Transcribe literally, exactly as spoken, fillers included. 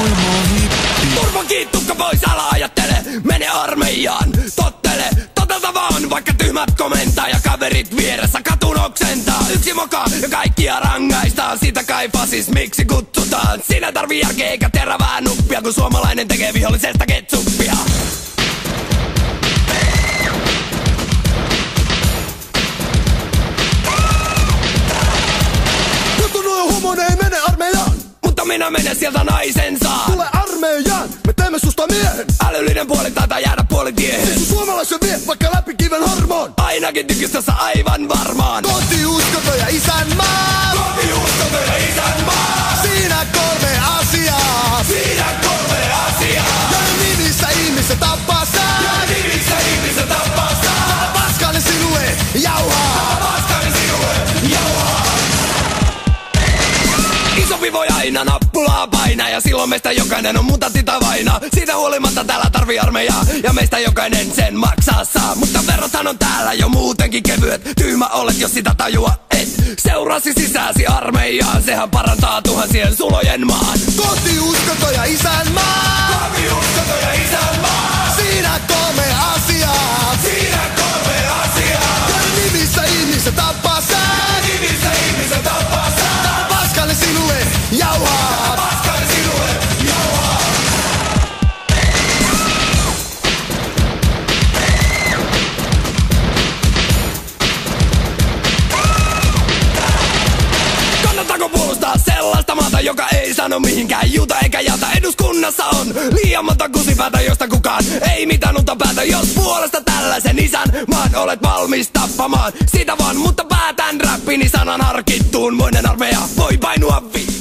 huimaa hippi. Turvakiittukka pois, ala ajattele, mene armeijaan, tottele. Totelta vaan, vaikka tyhmät komentaa ja kaverit vieressä katun oksentaa. Yksi moka ja kaikkia rangaistaan, siitä kai fasismiksi kutsutaan. Siinä tarvii järkeä eikä terävää nuppia, kun suomalainen tekee vihollisesta ketsuppia. Minä menen sieltä naisen saa. Tule armeijaan, me teemme susta miehen. Älyllinen puoli taitaa jäädä puolitiehen. Siis suomalaisen vie, vaikka läpi kiven harmaan. Ainakin tykistössä aivan varmaan. Kotiuskonto ja isänmaa. Kotiuskonto ja isänmaa. Siinä kolme asiaa. Siinä kolme asiaa. Ja nimissä ihmisen tappaa saa. Ja nimissä ihmisen tappaa saa. Täällä paskalle sinue jauhaa. Täällä paskalle sinue jauhaa. Isompi voi aina nappulaa painaa, ja silloin meistä jokainen on mutatitavaina. Siitä huolimatta täällä tarvii armeijaa, ja meistä jokainen sen maksaa saa. Mutta verrathan on täällä jo muutenkin kevyet. Tyhmä olet, jos sitä tajua et. Seurasi sisäsi armeijaan, sehän parantaa tuhansien sulojen maan. Koti, uskonto ja isänmaa. Koti, uskonto ja isänmaa. Siinä kolme asiaa. Siinä kolme asiaa. Ja nimissä ihmisen tappaa sää. Ja nimissä ihmisen tappaa sää. Paskalle sinue jauhaa. Paskalle sinue jauhaa. Kannattaako puolustaa sellaista maata, joka ei sano mihinkään juuta eikä jata? Eduskunnassa on liian monta kusipäätä, josta kukaan ei mitään uutta päätä. Jos puolesta tällaisen isän maan olet valmis tappamaan, siitä vaan, mutta päätän räppini sanan harkittuun. Moinen armeija voi painua vi.